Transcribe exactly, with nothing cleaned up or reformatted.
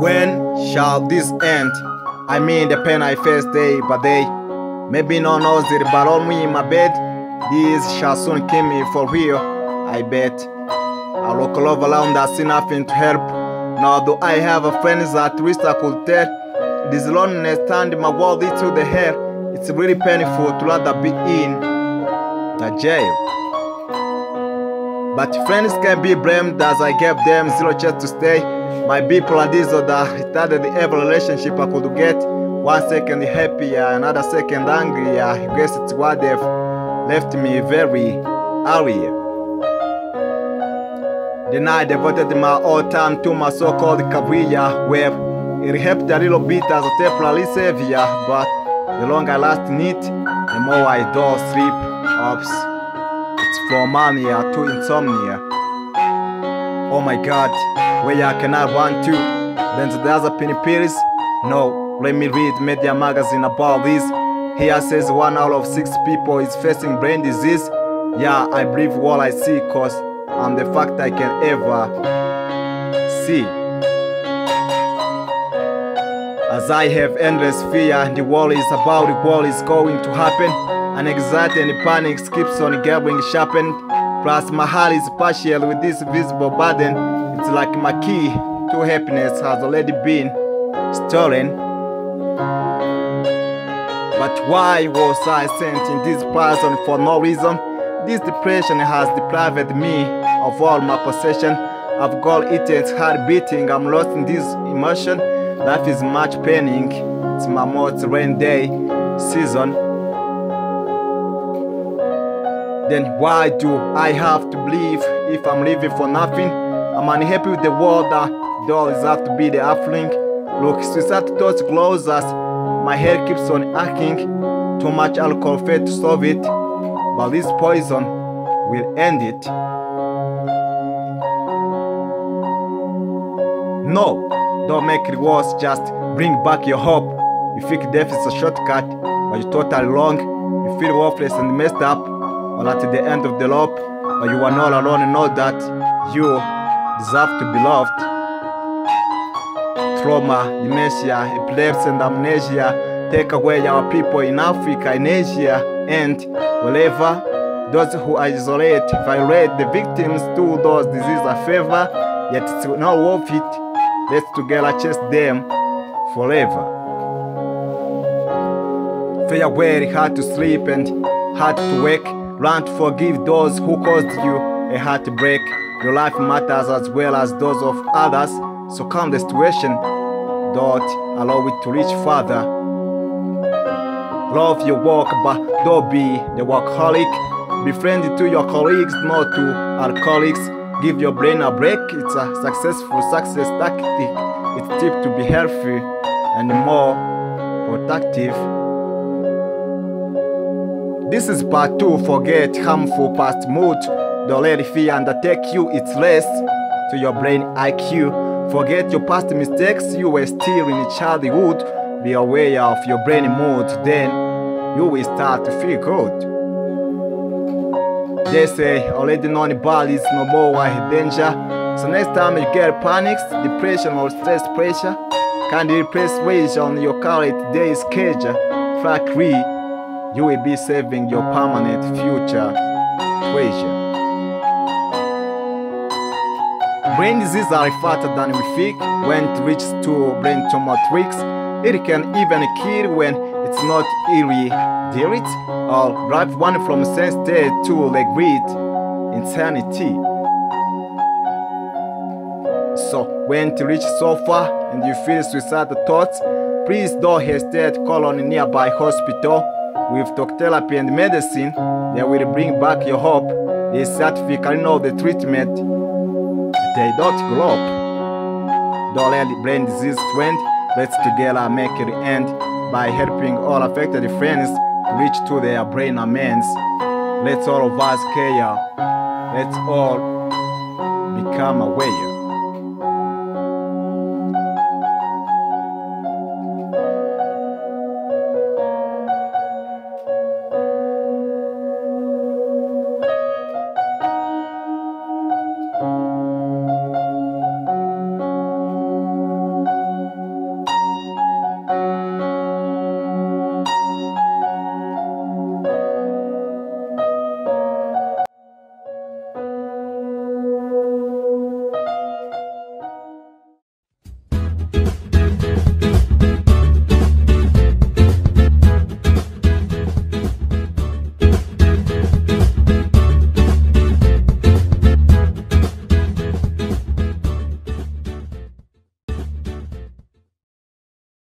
When shall this end? I mean the pain I face day by day. Maybe no knows it, but on me in my bed. This shall soon kill me for real, I bet. I look all around, I see nothing to help. Now do I have a friends that least I could tell. This loneliness turned my world into the hell. It's really painful to rather be in a jail. But friends can be blamed as I gave them zero chance to stay. My people are these that retarded every relationship I could get. One second happier, another second angrier. I guess it's what they've left me very early. Then I devoted my all time to my so-called career, where it helped a little bit as a temporary savior. But the longer I last in it, the more I do sleep ups. It's from mania to insomnia. Oh my God, where I cannot run to. Then the other penny pills. No, let me read media magazine about this. Here says one out of six people is facing brain disease. Yeah, I believe what I see, cause I'm the fact I can ever see. As I have endless fear and the worries about what is going to happen, and anxiety and panic keeps on gathering sharpened. Plus my heart is partial with this visible burden. It's like my key to happiness has already been stolen. But why was I sent in this prison for no reason? This depression has deprived me of all my possession. I've got it, it's heart beating. I'm lost in this emotion. Life is much paining. It's my most rain day season. Then why do I have to believe if I'm living for nothing? I'm unhappy with the world that does have to be the affluent. Look, suicide thoughts close us. My head keeps on aching. Too much alcohol failed to solve it. But this poison will end it. No, don't make it worse, just bring back your hope. You think death is a shortcut, but you're totally wrong. You feel worthless and messed up, or at the end of the rope, but you are not alone and know that you deserve to be loved. Trauma, dementia, epilepsy, and amnesia take away our people in Africa, in Asia, and wherever. Those who isolate, violate the victims to those diseases a favor, yet it's not worth it. Let's together chase them forever. Farewell, hard to sleep and hard to wake. Learn to forgive those who caused you a heartbreak. Your life matters as well as those of others, so calm the situation. Don't allow it to reach further. Love your work, but don't be the workaholic. Be friendly to your colleagues, not to alcoholics. Give your brain a break. It's a successful success tactic. It's a tip to be healthy and more productive. This is part two. Forget harmful past mood. Don't let fear undertake you. It's less to your brain I Q. Forget your past mistakes. You were still in childhood. Be aware of your brain mood, then you will start to feel good. They say already known body is no more a danger. So next time you get panics, depression or stress pressure, can you place weight on your current day schedule? Frankly, you will be saving your permanent future treasure. Brain diseases are faster than we think when it reaches to brain tumor tricks. It can even kill when it's not eerie, dear it, or drive one from sense state to the great insanity. So when to reach so far and you feel suicidal thoughts, please don't hesitate to call on a nearby hospital. With talk therapy and medicine, they will bring back your hope. They certificately know the treatment. They don't grow up. Don't let brain disease trend. Let's together make it end by helping all affected friends reach to their brain amends. Let's all of us care. Let's all become aware.